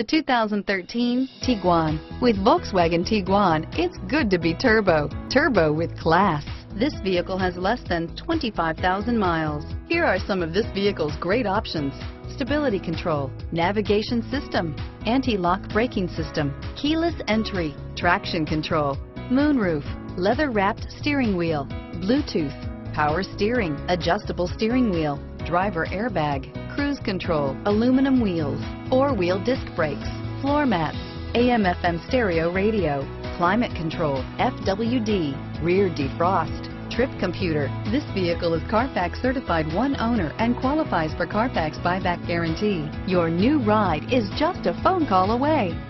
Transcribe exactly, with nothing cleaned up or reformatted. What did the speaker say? The two thousand thirteen Tiguan. With Volkswagen Tiguan, it's good to be turbo. Turbo with class. This vehicle has less than twenty-five thousand miles. Here are some of this vehicle's great options. Stability control, navigation system, anti-lock braking system, keyless entry, traction control, moonroof, leather-wrapped steering wheel, Bluetooth, power steering, adjustable steering wheel, driver airbag, cruise control, aluminum wheels, four-wheel disc brakes, floor mats, A M F M stereo radio, climate control, F W D, rear defrost, trip computer. This vehicle is Carfax certified one owner and qualifies for Carfax buyback guarantee. Your new ride is just a phone call away.